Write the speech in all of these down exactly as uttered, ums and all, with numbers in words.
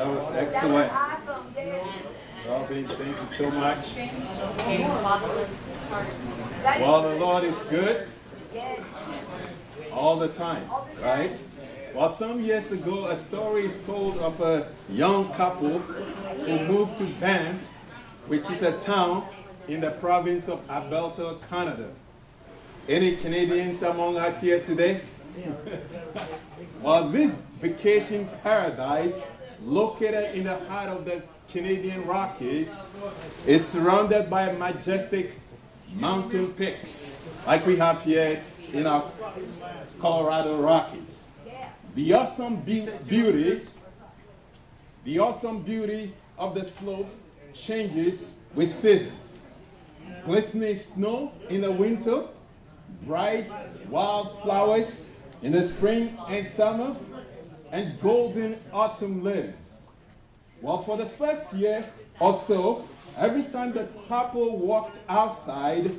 that was excellent. Robin, thank you so much. Well, the Lord is good all the time, right? Well, some years ago, a story is told of a young couple who moved to Banff, which is a town in the province of Alberta, Canada. Any Canadians among us here today? Well, this vacation paradise, located in the heart of the Canadian Rockies, is surrounded by majestic mountain peaks, like we have here in our Colorado Rockies. The awesome be beauty, the awesome beauty of the slopes changes with seasons. Glistening snow in the winter, bright wildflowers in the spring and summer, and golden autumn leaves. Well, for the first year or so, every time the couple walked outside,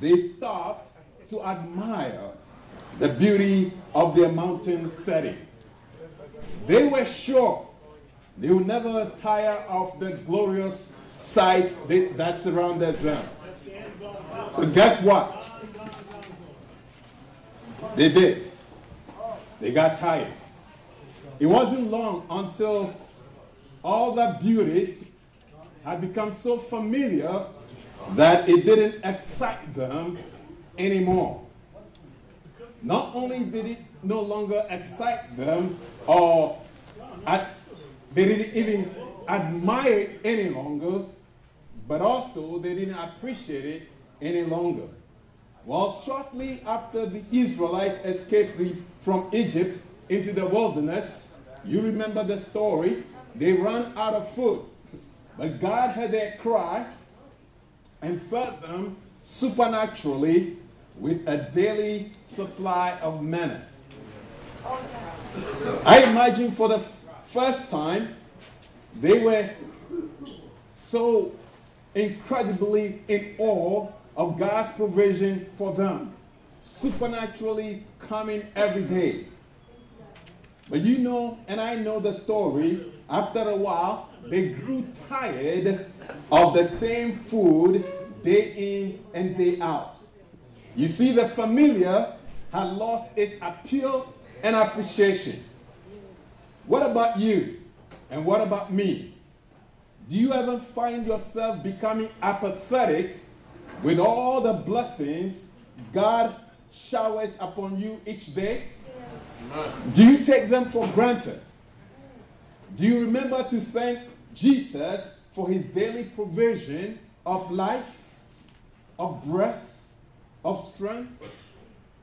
they stopped to admire the beauty of their mountain setting. They were sure they would never tire of the glorious sights that, that surrounded them. So guess what? They did. They got tired. It wasn't long until all that beauty had become so familiar that it didn't excite them anymore. Not only did it no longer excite them, or ad they didn't even admire it any longer, but also they didn't appreciate it any longer. Well, shortly after the Israelites escaped the, from Egypt into the wilderness, you remember the story, they ran out of food. But God heard their cry and fed them supernaturally with a daily supply of manna. I imagine for the first time, they were so incredibly in awe of God's provision for them, supernaturally coming every day. But you know, and I know the story, after a while, they grew tired of the same food day in and day out. You see, the familiar had lost its appeal and appreciation. What about you? And what about me? Do you ever find yourself becoming apathetic with all the blessings God showers upon you each day? Do you take them for granted? Do you remember to thank Jesus for his daily provision of life, of breath, of strength,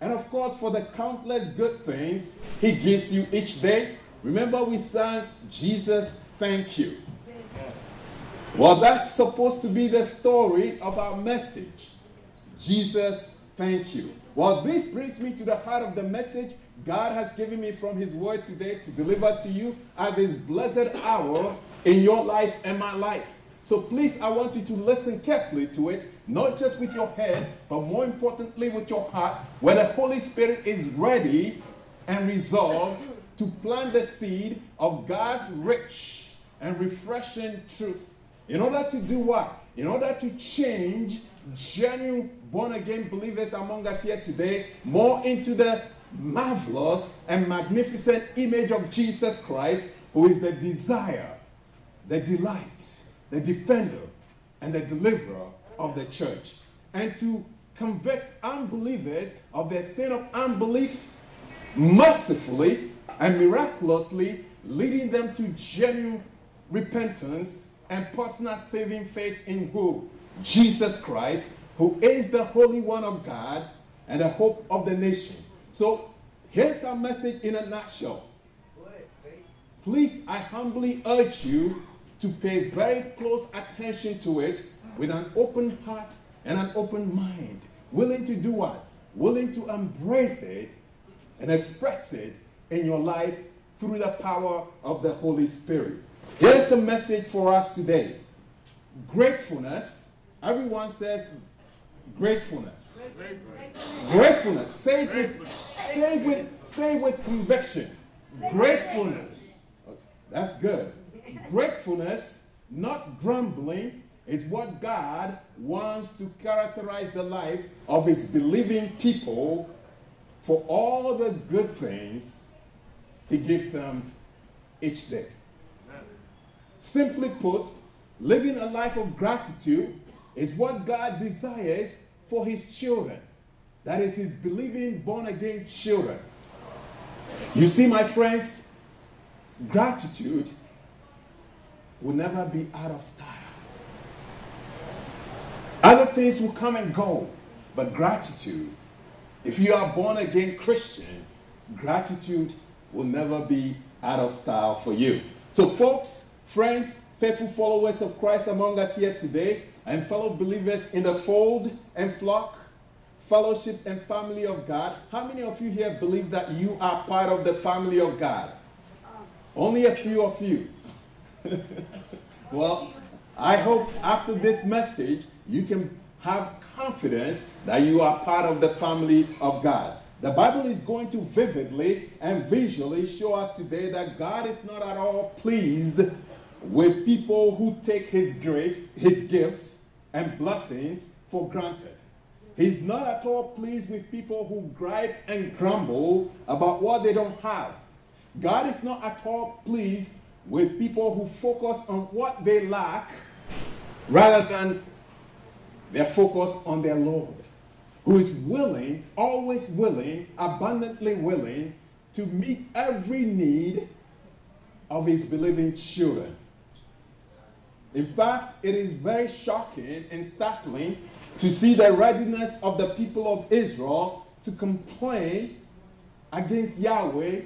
and of course for the countless good things he gives you each day? Remember we sang, Jesus, thank you. Well, that's supposed to be the story of our message. Jesus, thank you. Well, this brings me to the heart of the message God has given me from his word today to deliver to you at this blessed hour in your life and my life. So please, I want you to listen carefully to it, not just with your head, but more importantly with your heart, where the Holy Spirit is ready and resolved to plant the seed of God's rich and refreshing truth. In order to do what? In order to change genuine born-again believers among us here today more into the marvelous and magnificent image of Jesus Christ, who is the desire, the delight, the defender and the deliverer of the church, and to convict unbelievers of their sin of unbelief mercifully and miraculously, leading them to genuine repentance and personal saving faith in who? Jesus Christ, who is the Holy One of God and the hope of the nation. So here's our message in a nutshell. Please, I humbly urge you to pay very close attention to it with an open heart and an open mind, willing to do what? Willing to embrace it and express it in your life through the power of the Holy Spirit. Here's the message for us today. Gratefulness. Everyone says gratefulness. Gratefulness. Gratefulness. Say it with, say it with, say it with conviction. Gratefulness. That's good. Gratefulness, not grumbling, is what God wants to characterize the life of his believing people for all the good things he gives them each day. Amen. Simply put, living a life of gratitude is what God desires for his children. That is his believing, born-again children. You see, my friends, gratitude will never be out of style. Other things will come and go, but gratitude, if you are born-again Christian, gratitude will never be out of style for you. So folks, friends, faithful followers of Christ among us here today, and fellow believers in the fold and flock, fellowship and family of God, how many of you here believe that you are part of the family of God? Only a few of you. Well, I hope after this message, you can have confidence that you are part of the family of God. The Bible is going to vividly and visually show us today that God is not at all pleased with people who take his gifts, his gifts and blessings for granted. He's not at all pleased with people who gripe and grumble about what they don't have. God is not at all pleased with people who focus on what they lack rather than their focus on their Lord, who is willing, always willing, abundantly willing to meet every need of his believing children. In fact, it is very shocking and startling to see the readiness of the people of Israel to complain against Yahweh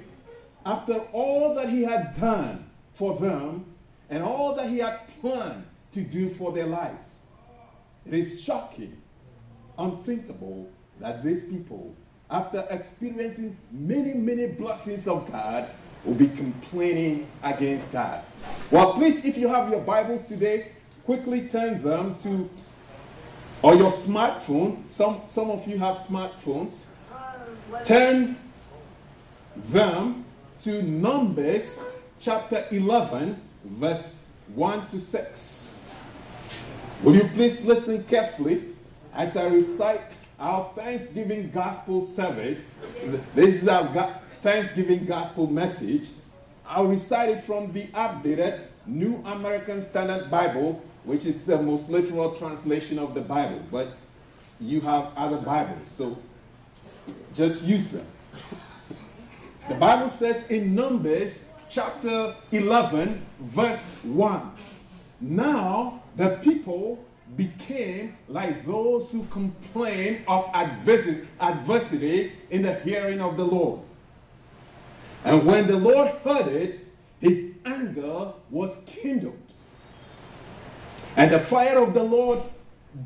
after all that he had done for them and all that he had planned to do for their lives. It is shocking, unthinkable that these people, after experiencing many, many blessings of God, will be complaining against God. Well, please, if you have your Bibles today, quickly turn them to, or your smartphone. Some, some of you have smartphones. Turn them to Numbers chapter eleven, verse one to six. Will you please listen carefully as I recite our Thanksgiving gospel service? This is our Thanksgiving gospel message. I'll recite it from the updated New American Standard Bible, which is the most literal translation of the Bible. But you have other Bibles, so just use them. The Bible says in Numbers chapter eleven, verse one, "Now the people became like those who complain of adversity in the hearing of the Lord. And when the Lord heard it, his anger was kindled. And the fire of the Lord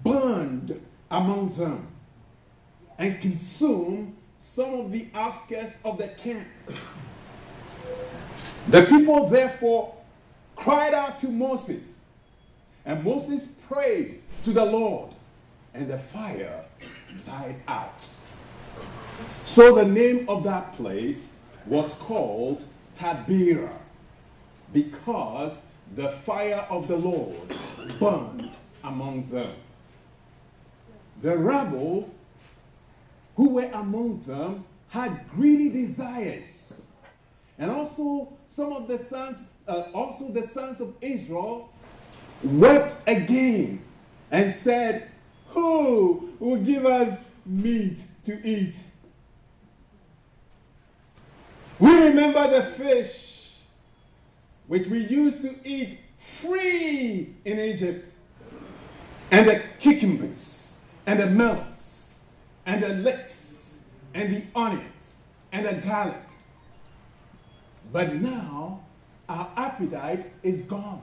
burned among them and consumed some of the outskirts of the camp. The people therefore cried out to Moses, and Moses prayed to the Lord, and the fire died out." So the name of that place was called Taberah, because the fire of the Lord burned among them. The rabble who were among them had greedy desires, and also some of the sons, uh, also the sons of Israel, wept again and said, "Who will give us meat to eat? We remember the fish which we used to eat free in Egypt, and the cucumbers, and the melons, and the leeks, and the onions, and the garlic. But now our appetite is gone.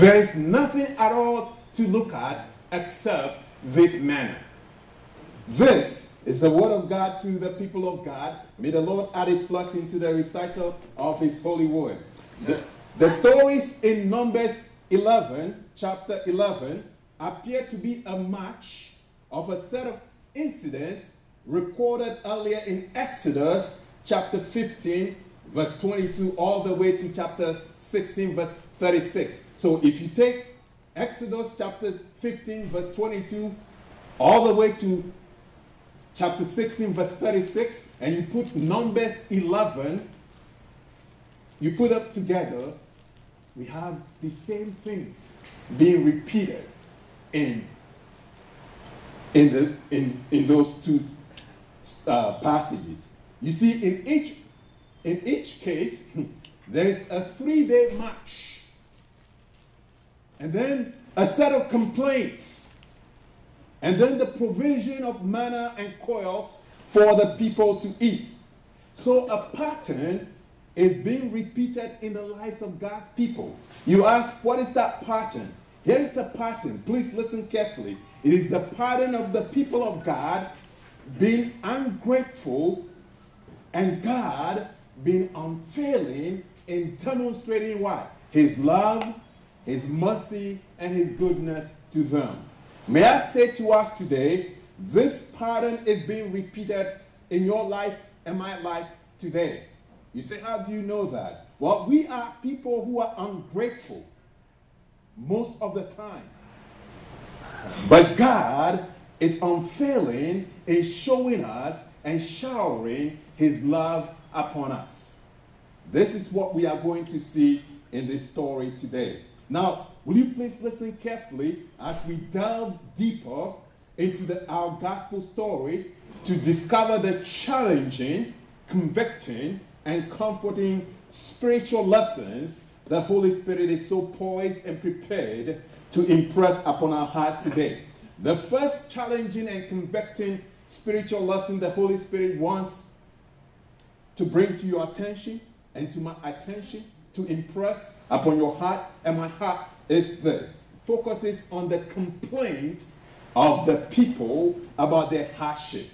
There is nothing at all to look at except this manna." This is the word of God to the people of God. May the Lord add his blessing to the recital of his holy word. The, the stories in Numbers eleven, chapter eleven, appear to be a match of a set of incidents reported earlier in Exodus chapter fifteen, verse twenty-two all the way to chapter sixteen, verse thirty-six. So if you take Exodus chapter fifteen, verse twenty-two, all the way to chapter sixteen, verse thirty-six, and you put Numbers eleven, you put up together, we have the same things being repeated in, in, the, in, in those two uh, passages. You see, in each, in each case, there is a three-day march, and then a set of complaints, and then the provision of manna and quails for the people to eat. So a pattern is being repeated in the lives of God's people. You ask, what is that pattern? Here is the pattern. Please listen carefully. It is the pattern of the people of God being ungrateful and God being unfailing in demonstrating what? His love, His mercy, and His goodness to them. May I say to us today, this pattern is being repeated in your life and my life today. You say, how do you know that? Well, we are people who are ungrateful most of the time. But God is unfailing in showing us and showering His love upon us. This is what we are going to see in this story today. Now, will you please listen carefully as we delve deeper into the, our gospel story to discover the challenging, convicting, and comforting spiritual lessons the Holy Spirit is so poised and prepared to impress upon our hearts today. The first challenging and convicting spiritual lesson the Holy Spirit wants to bring to your attention and to my attention, to impress upon your heart and my heart, is this. Focuses on the complaint of the people about their hardship.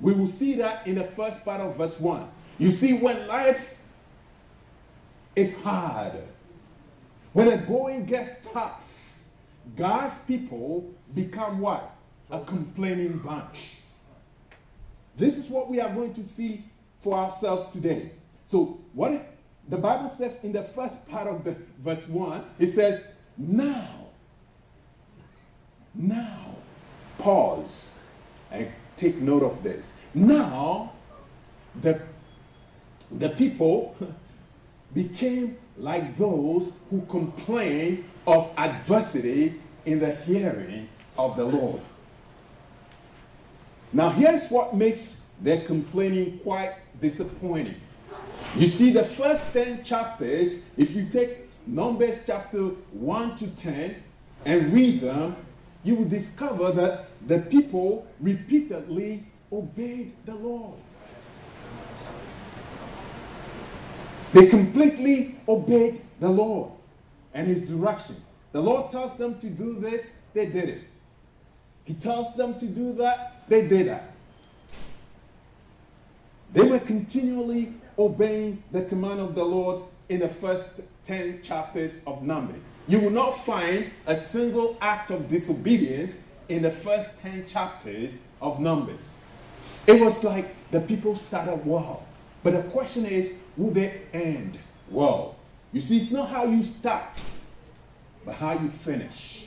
We will see that in the first part of verse one. You see, when life is hard, when the going gets tough, God's people become what? A complaining bunch. This is what we are going to see for ourselves today. So what it, the Bible says in the first part of the verse one, it says, now, now, pause and take note of this. Now, the The people became like those who complain of adversity in the hearing of the Lord. Now, here's what makes their complaining quite disappointing. You see, the first ten chapters, if you take Numbers chapter one to ten and read them, you will discover that the people repeatedly obeyed the Lord. They completely obeyed the Lord and His direction. The Lord tells them to do this, they did it. He tells them to do that, they did that. They were continually obeying the command of the Lord in the first ten chapters of Numbers. You will not find a single act of disobedience in the first ten chapters of Numbers. It was like the people started well. But the question is, will they end well? You see, it's not how you start, but how you finish.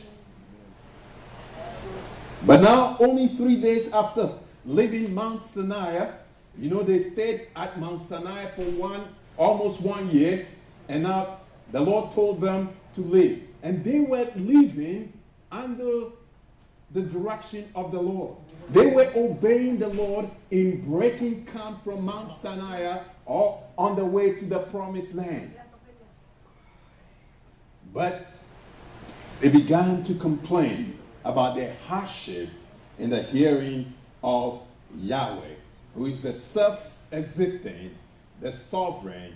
But now, only three days after leaving Mount Sinai, you know, they stayed at Mount Sinai for one, almost one year, and now the Lord told them to leave. And they were leaving under the direction of the Lord. They were obeying the Lord in breaking camp from Mount Sinai or on the way to the Promised Land. But they began to complain about their hardship in the hearing of Yahweh, who is the self-existent, the sovereign,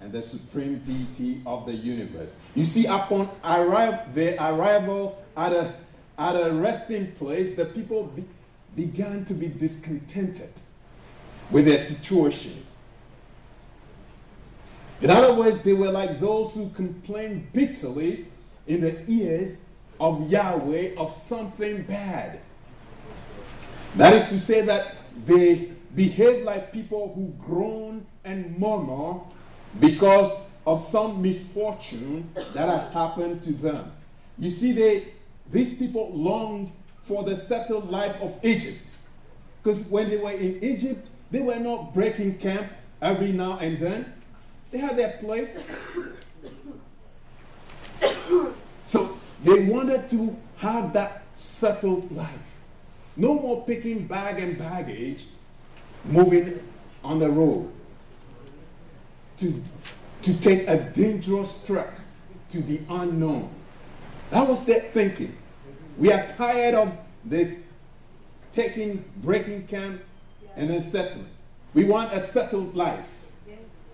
and the supreme deity of the universe. You see, upon arrive, their arrival at a, at a resting place, the people be began to be discontented with their situation. In other words, they were like those who complained bitterly in the ears of Yahweh of something bad. That is to say that they behaved like people who groan and murmur because of some misfortune that had happened to them. You see, they, these people longed for the settled life of Egypt. Because when they were in Egypt, they were not breaking camp every now and then. They had their place. So they wanted to have that settled life. No more picking bag and baggage, moving on the road to, to take a dangerous trek to the unknown. That was their thinking. We are tired of this taking, breaking camp, and then settling. We want a settled life.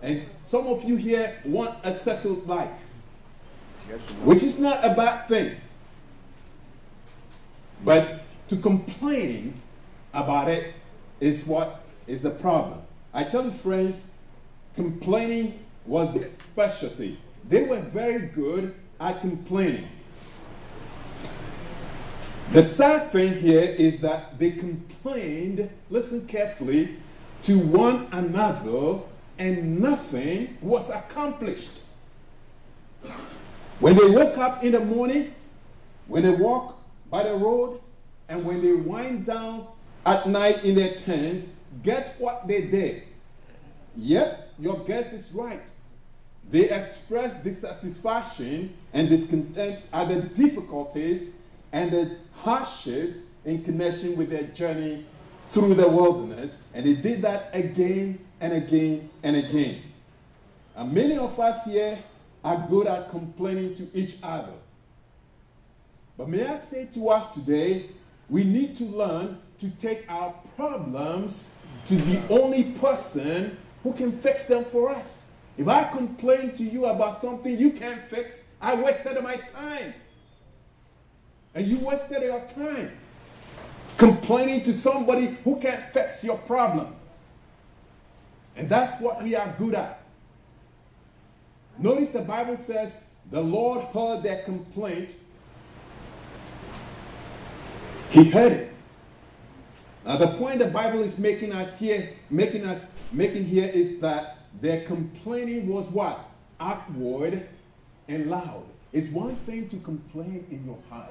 And some of you here want a settled life, which is not a bad thing. But to complain about it is what is the problem. I tell you, friends, complaining was their specialty. They were very good at complaining. The sad thing here is that they complained, listen carefully, to one another, and nothing was accomplished. When they woke up in the morning, when they walk by the road, and when they wind down at night in their tents, guess what they did? Yep, your guess is right. They expressed dissatisfaction and discontent at the difficulties and the hardships in connection with their journey through the wilderness, and they did that again and again and again. And many of us here are good at complaining to each other. But may I say to us today, we need to learn to take our problems to the only person who can fix them for us. If I complain to you about something you can't fix, I wasted my time. And you wasted your time complaining to somebody who can't fix your problems. And that's what we are good at. Notice the Bible says, the Lord heard their complaint. He heard it. Now the point the Bible is making us here, making us making here is that their complaining was what? Outward and loud. It's one thing to complain in your heart.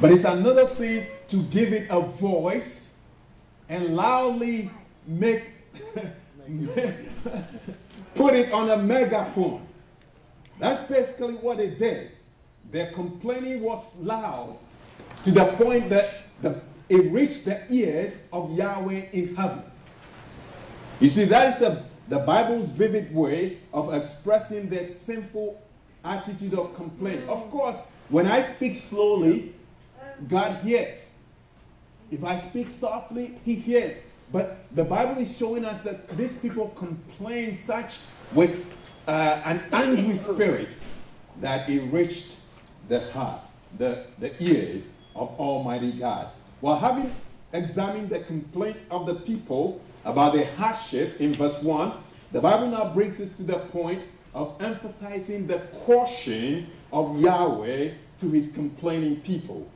But it's another thing to give it a voice and loudly make put it on a megaphone. That's basically what they did. Their complaining was loud to the point that the, it reached the ears of Yahweh in heaven. You see, that is a, the Bible's vivid way of expressing their sinful attitude of complaint. Of course, when I speak slowly, God hears. If I speak softly, he hears. But the Bible is showing us that these people complain such with uh, an angry spirit that it reached the heart, the, the ears of Almighty God. Well, having examined the complaints of the people about their hardship in verse one, the Bible now brings us to the point of emphasizing the caution of Yahweh to his complaining people.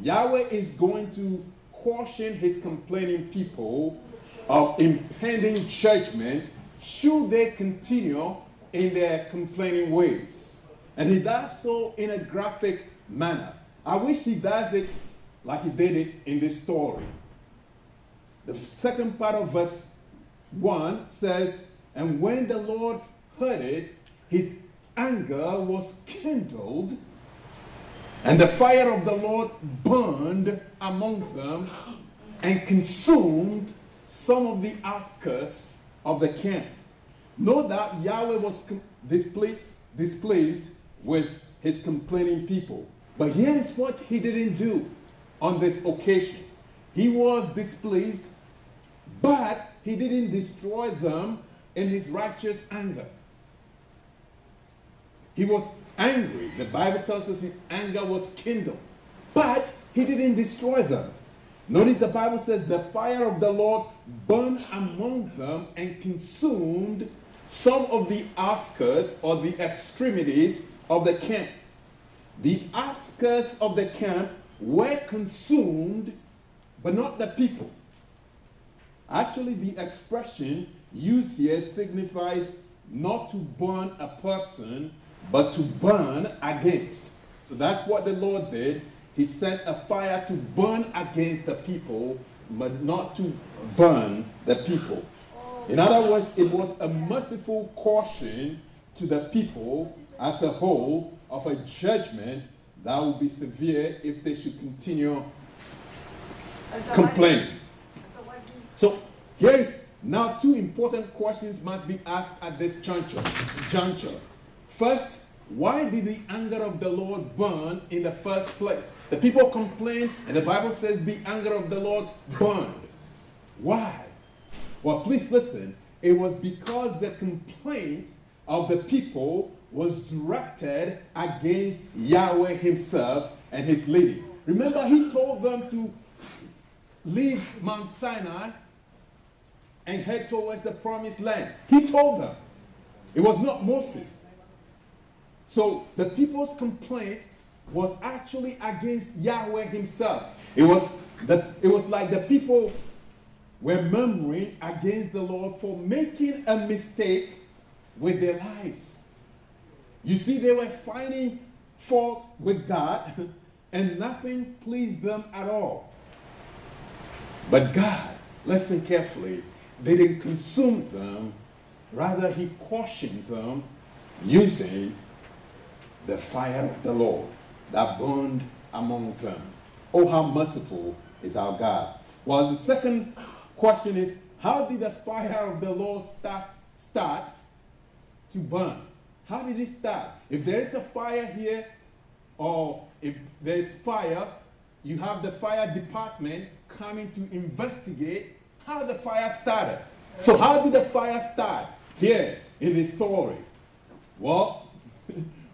Yahweh is going to caution his complaining people of impending judgment should they continue in their complaining ways. And he does so in a graphic manner. I wish he does it like he did it in this story. The second part of verse one says, and when the Lord heard it, his anger was kindled, and the fire of the Lord burned among them and consumed some of the outcasts of the camp. No doubt Yahweh was displeased, displeased with his complaining people. But here is what he didn't do on this occasion. He was displeased, but he didn't destroy them in his righteous anger. He was angry. The Bible tells us his anger was kindled, but he didn't destroy them. Notice the Bible says the fire of the Lord burned among them and consumed some of the outskirts or the extremities of the camp. The outskirts of the camp were consumed, but not the people. Actually, the expression used here signifies not to burn a person, but to burn against. So that's what the Lord did. He sent a fire to burn against the people, but not to burn the people. In other words, it was a merciful caution to the people as a whole of a judgment that would be severe if they should continue complaining. So here is now two important questions must be asked at this juncture. juncture. First, why did the anger of the Lord burn in the first place? The people complained, and the Bible says the anger of the Lord burned. Why? Well, please listen. It was because the complaint of the people was directed against Yahweh himself and his leading. Remember, he told them to leave Mount Sinai and head towards the Promised Land. He told them. It was not Moses. So the people's complaint was actually against Yahweh himself. It was, the, it was like the people were murmuring against the Lord for making a mistake with their lives. You see, they were finding fault with God, and nothing pleased them at all. But God, listen carefully, they didn't consume them. Rather, he cautioned them using the fire of the Lord that burned among them. Oh, how merciful is our God. Well, the second question is, how did the fire of the Lord start, start to burn? How did it start? If there is a fire here, or if there is fire, you have the fire department coming to investigate how the fire started. So how did the fire start here in this story? Well,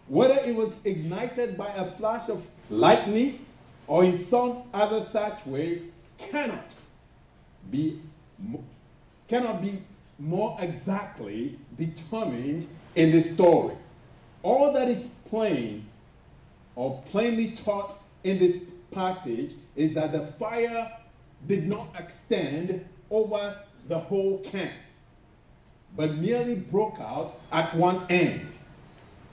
whether it was ignited by a flash of lightning or in some other such way cannot be, cannot be more exactly determined in this story. All that is plain or plainly taught in this passage is that the fire did not extend over the whole camp, but merely broke out at one end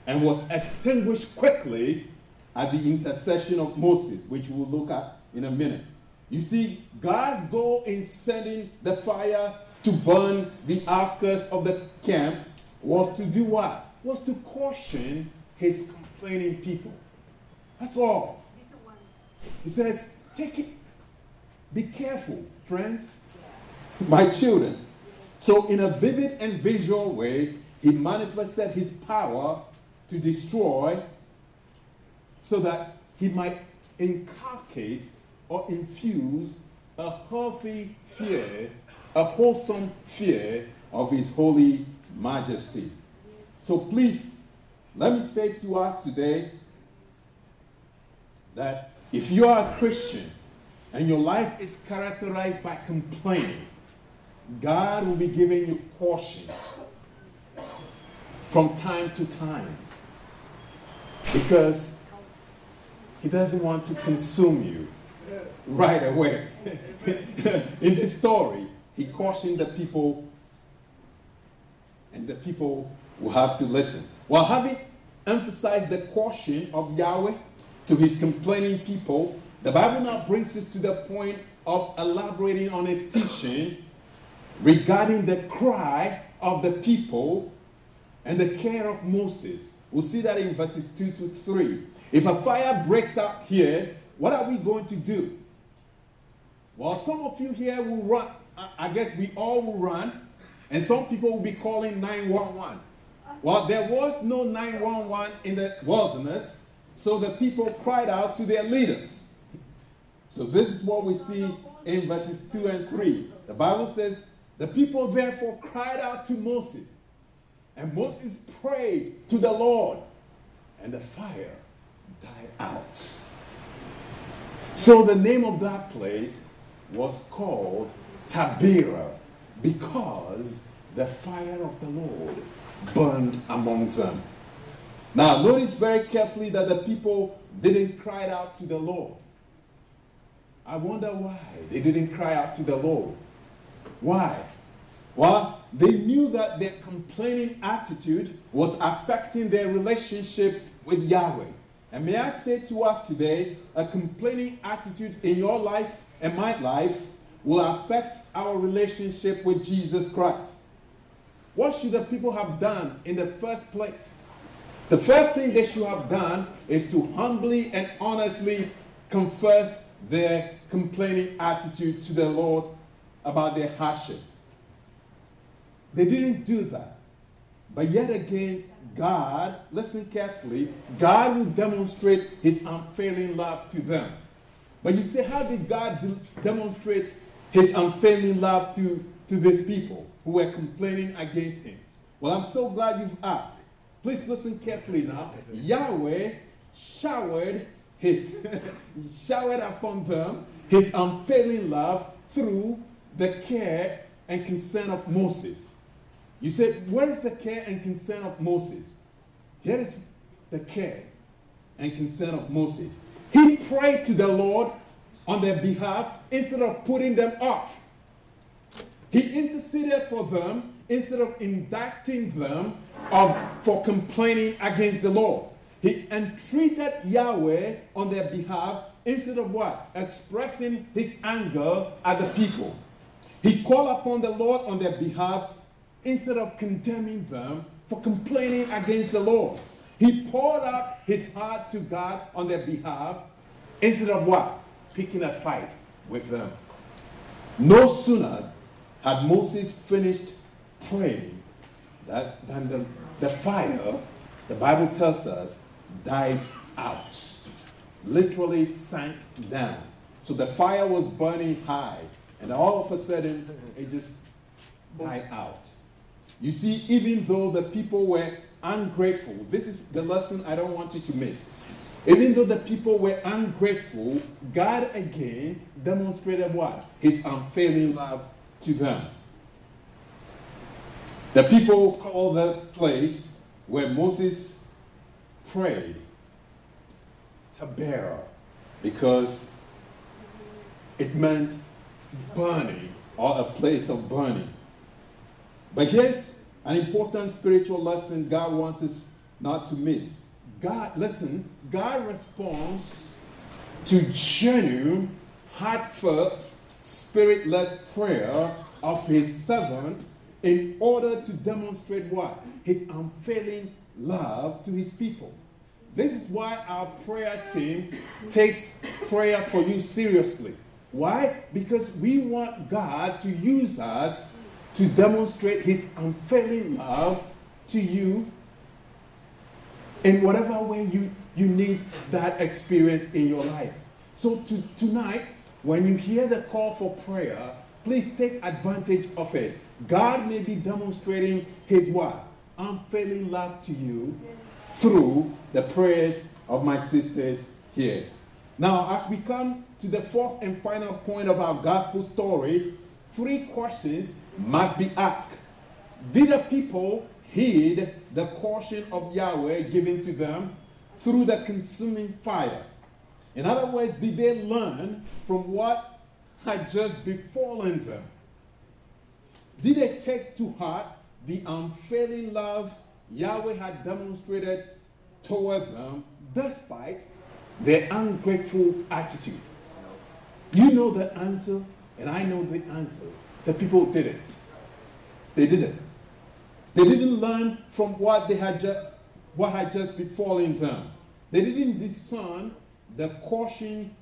and was extinguished quickly at the intercession of Moses, which we'll look at in a minute. You see, God's goal in sending the fire to burn the outskirts of the camp was to do what? Was to caution his complaining people. That's all. He says, take it. Be careful, friends, my children. So in a vivid and visual way, he manifested his power to destroy so that he might inculcate or infuse a healthy fear, a wholesome fear of his holy majesty. So please, let me say to us today that if you are a Christian and your life is characterized by complaining, God will be giving you caution from time to time, because he doesn't want to consume you right away. In this story, he cautioned the people, and the people will have to listen. While having emphasized the caution of Yahweh to his complaining people, the Bible now brings us to the point of elaborating on his teaching regarding the cry of the people and the care of Moses. We'll see that in verses two to three. If a fire breaks out here, what are we going to do? Well, some of you here will run. I guess we all will run. And some people will be calling nine one one. Well, there was no nine one one in the wilderness, so the people cried out to their leader. So this is what we see in verses two and three. The Bible says, the people therefore cried out to Moses, and Moses prayed to the Lord, and the fire died out. So the name of that place was called Taberah, because the fire of the Lord burned among them. Now, notice very carefully that the people didn't cry out to the Lord. I wonder why they didn't cry out to the Lord. Why? Well, They knew that their complaining attitude was affecting their relationship with Yahweh. And may I say to us today, a complaining attitude in your life and my life will affect our relationship with Jesus Christ. What should the people have done in the first place? The first thing they should have done is to humbly and honestly confess their complaining attitude to the Lord about their hardship. They didn't do that. But yet again, God, listen carefully, God will demonstrate his unfailing love to them. But you say, how did God de- demonstrate his unfailing love to, to these people who were complaining against him? Well, I'm so glad you've asked. Please listen carefully now. Yahweh showered, his showered upon them his unfailing love through the care and concern of Moses. You said, where is the care and concern of Moses? Here is the care and concern of Moses. He prayed to the Lord on their behalf instead of putting them off. He interceded for them instead of indicting them of, for complaining against the Lord. He entreated Yahweh on their behalf instead of what? Expressing his anger at the people. He called upon the Lord on their behalf instead of condemning them for complaining against the Lord. He poured out his heart to God on their behalf instead of what? Picking a fight with them. No sooner had Moses finished praying that, than the, the fire, the Bible tells us, died out. Literally sank down. So the fire was burning high, and all of a sudden it just died out. You see, even though the people were ungrateful, this is the lesson I don't want you to miss. Even though the people were ungrateful, God again demonstrated what? His unfailing love to them. The people called the place where Moses prayed Taberah, because it meant burning, or a place of burning. But here's an important spiritual lesson God wants us not to miss. God, listen, God responds to genuine, heartfelt, spirit-led prayer of his servant in order to demonstrate what? His unfailing love to his people. This is why our prayer team takes prayer for you seriously. Why? Because we want God to use us to demonstrate his unfailing love to you in whatever way you, you need that experience in your life. So to, tonight, when you hear the call for prayer, please take advantage of it. God may be demonstrating his what? Unfailing love to you through the prayers of my sisters here. Now, as we come to the fourth and final point of our gospel story, three questions must be asked. Did the people heed the caution of Yahweh given to them through the consuming fire? In other words, did they learn from what had just befallen them? Did they take to heart the unfailing love Yahweh had demonstrated toward them despite their ungrateful attitude? You know the answer, and I know the answer. The people didn't. They didn't. They didn't learn from what they had just what had just befallen them. They didn't discern the caution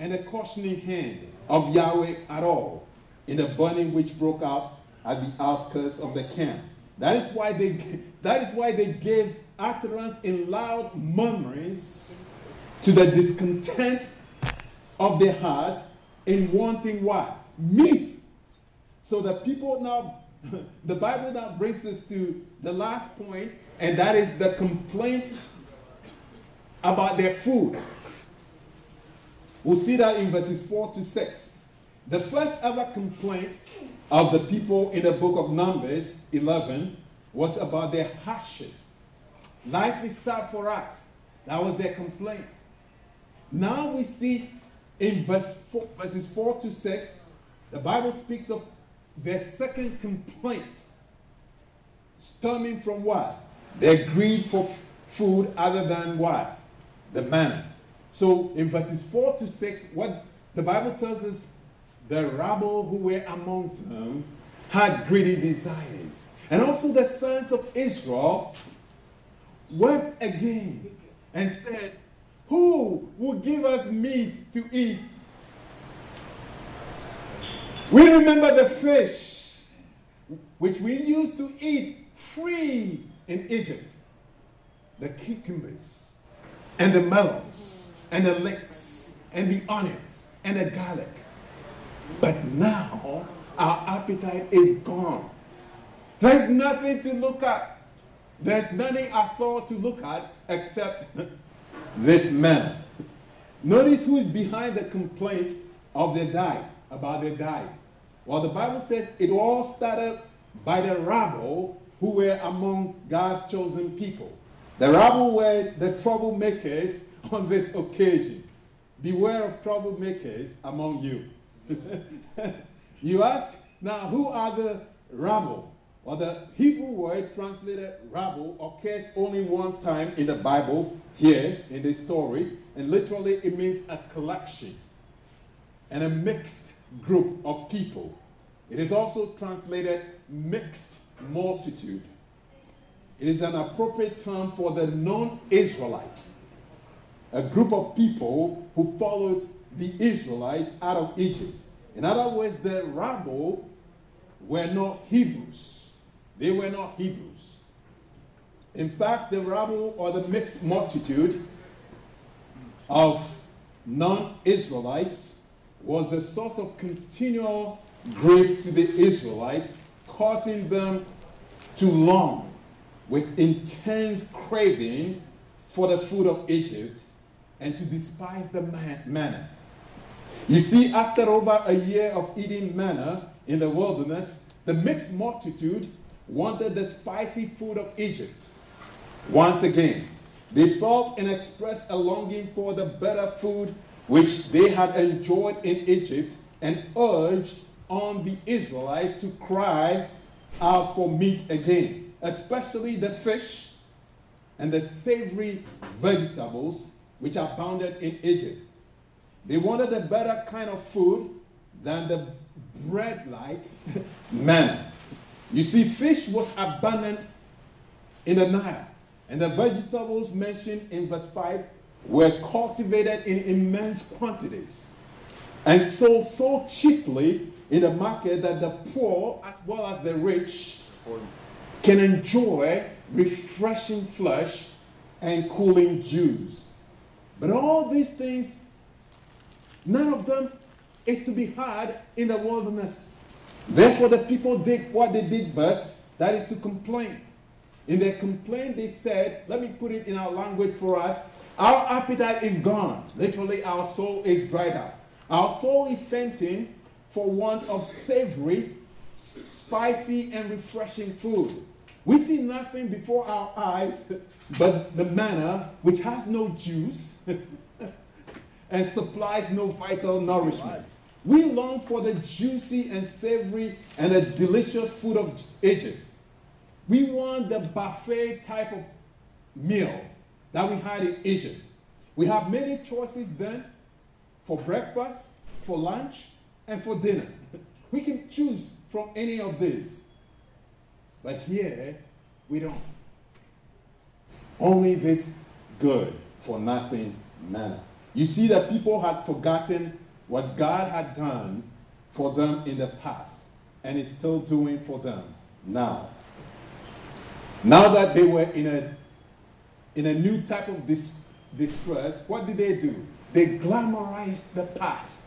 and the cautioning hand of Yahweh at all in the burning which broke out at the outskirts of the camp. That is why they that is why they gave utterance in loud murmurings to the discontent of their hearts in wanting what? Meat. So the people now, the Bible now brings us to the last point, and that is the complaint about their food. We'll see that in verses four to six. The first ever complaint of the people in the book of Numbers eleven was about their hardship. Life is tough for us. That was their complaint. Now we see in verse four, verses four to six, the Bible speaks of Their second complaint, stemming from what? Their greed for food other than what? The manna. So in verses four to six, what the Bible tells us, the rabble who were among them had greedy desires. And also the sons of Israel wept again and said, who will give us meat to eat? We remember the fish which we used to eat free in Egypt, the cucumbers and the melons and the leeks and the onions and the garlic. But now our appetite is gone. There's nothing to look at. There's nothing at all to look at except this man. Notice who is behind the complaint of their diet, about their diet. Well, the Bible says it all started by the rabble who were among God's chosen people. The rabble were the troublemakers on this occasion. Beware of troublemakers among you. You ask, now who are the rabble? Well, the Hebrew word translated rabble occurs only one time in the Bible, here in this story, and literally it means a collection and a mixed group of people. It is also translated mixed multitude. It is an appropriate term for the non-Israelites, a group of people who followed the Israelites out of Egypt. In other words, the rabble were not Hebrews. They were not Hebrews. In fact, the rabble, or the mixed multitude of non-Israelites, was the source of continual grief to the Israelites, causing them to long with intense craving for the food of Egypt and to despise the man manna. You see, after over a year of eating manna in the wilderness, the mixed multitude wanted the spicy food of Egypt. Once again, they felt and expressed a longing for the better food which they had enjoyed in Egypt, and urged on the Israelites to cry out for meat again, especially the fish and the savory vegetables which abounded in Egypt. They wanted a better kind of food than the bread-like manna. You see, fish was abundant in the Nile, and the vegetables mentioned in verse five were cultivated in immense quantities and sold so cheaply in the market that the poor as well as the rich can enjoy refreshing flesh and cooling juice. But all these things, none of them is to be had in the wilderness. Therefore the people did what they did best, that is to complain. In their complaint they said, let me put it in our language for us, our appetite is gone. Literally, our soul is dried up. Our soul is fainting for want of savory, spicy, and refreshing food. We see nothing before our eyes but the manna, which has no juice and supplies no vital nourishment. We long for the juicy and savory and the delicious food of Egypt. We want the buffet type of meal that we had in Egypt. We have many choices then for breakfast, for lunch, and for dinner. We can choose from any of these. But here, we don't. Only this good for nothing manna. You see that people had forgotten what God had done for them in the past and is still doing for them now. Now that they were in a In a new type of dis distress, what did they do? They glamorized the past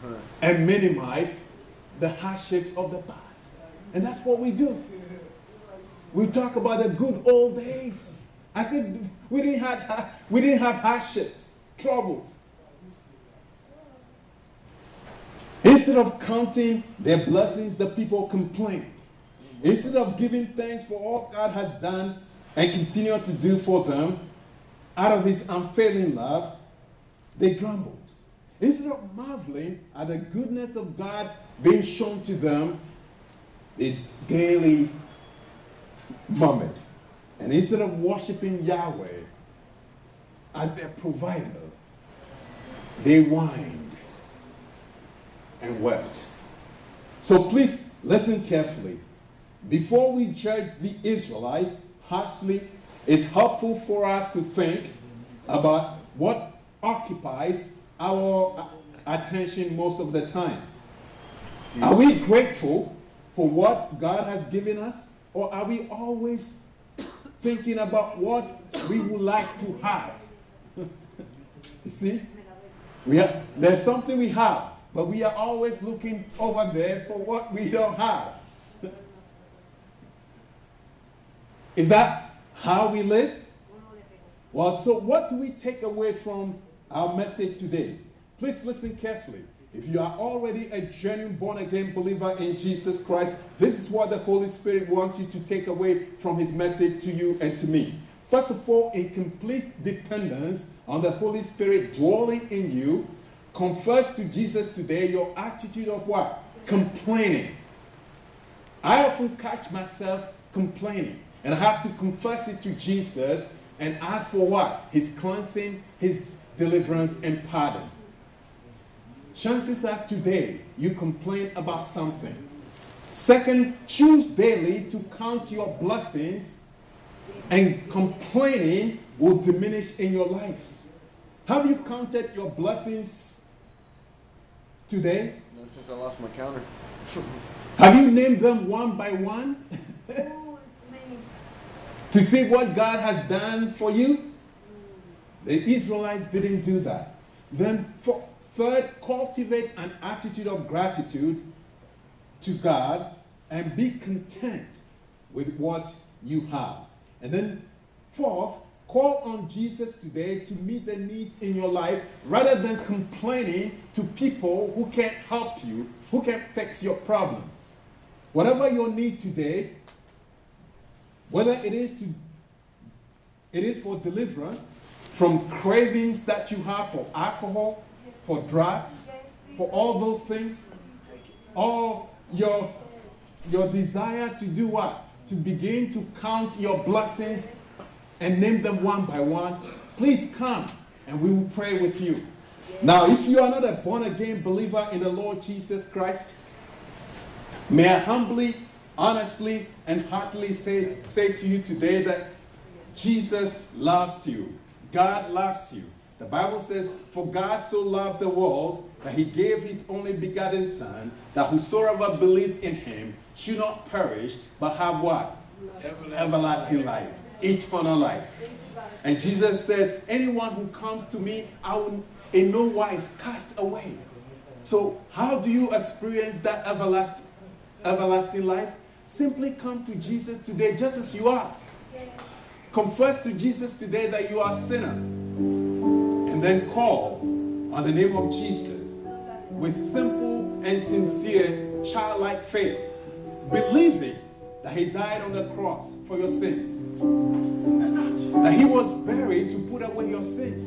huh. and minimized the hardships of the past. And that's what we do. We talk about the good old days, as if we didn't have, we didn't have hardships, troubles. Instead of counting their blessings, the people complain. Instead of giving thanks for all God has done and continued to do for them, out of his unfailing love, they grumbled. Instead of marveling at the goodness of God being shown to them, they daily murmured. And instead of worshiping Yahweh as their provider, they whined and wept. So please listen carefully. Before we judge the Israelites harshly, it's helpful for us to think about what occupies our attention most of the time. Are we grateful for what God has given us, or are we always thinking about what we would like to have? You see, we have, there's something we have, but we are always looking over there for what we don't have. Is that how we live? Well, so what do we take away from our message today? Please listen carefully. If you are already a genuine born-again believer in Jesus Christ, this is what the Holy Spirit wants you to take away from his message to you and to me. First of all, in complete dependence on the Holy Spirit dwelling in you, confess to Jesus today your attitude of what? Complaining. I often catch myself complaining, and I have to confess it to Jesus and ask for what? His cleansing, his deliverance, and pardon. Chances are today you complain about something. Second, choose daily to count your blessings, and complaining will diminish in your life. Have you counted your blessings today? No, since I lost my counter. Have you named them one by one? Oh, to see what God has done for you? The Israelites didn't do that. Then for, third, cultivate an attitude of gratitude to God and be content with what you have. And then fourth, call on Jesus today to meet the needs in your life rather than complaining to people who can't help you, who can't fix your problems. Whatever your need today, whether it is, to, it is for deliverance, from cravings that you have for alcohol, for drugs, for all those things, or your, your desire to do what? To begin to count your blessings and name them one by one, please come and we will pray with you. Now, if you are not a born-again believer in the Lord Jesus Christ, may I humbly, honestly, and heartily say, say to you today that Jesus loves you. God loves you. The Bible says, for God so loved the world that he gave his only begotten Son, that whosoever believes in him should not perish, but have what? Everlasting, Everlasting life. Eternal life. And Jesus said, anyone who comes to me, I will in no wise cast away. So how do you experience that everlast everlasting life? Simply come to Jesus today just as you are. Confess to Jesus today that you are a sinner, and then call on the name of Jesus with simple and sincere childlike faith, believing that he died on the cross for your sins, that he was buried to put away your sins,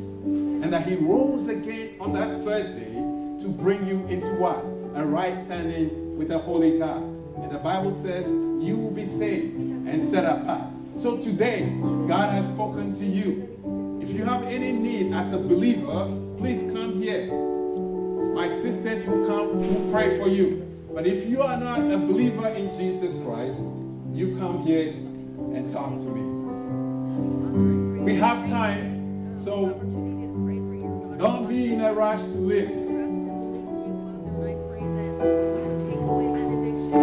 and that he rose again on that third day to bring you into what? A right standing with the holy God. And the Bible says you will be saved and set apart. So today, God has spoken to you. If you have any need as a believer, please come here. My sisters will come, will pray for you. But if you are not a believer in Jesus Christ, you come here and talk to me. We have time, so don't be in a rush to live.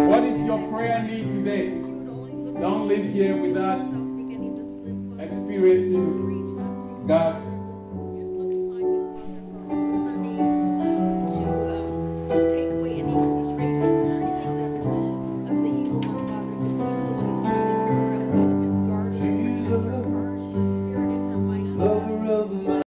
What is your prayer need today? Don't live here without experiencing God's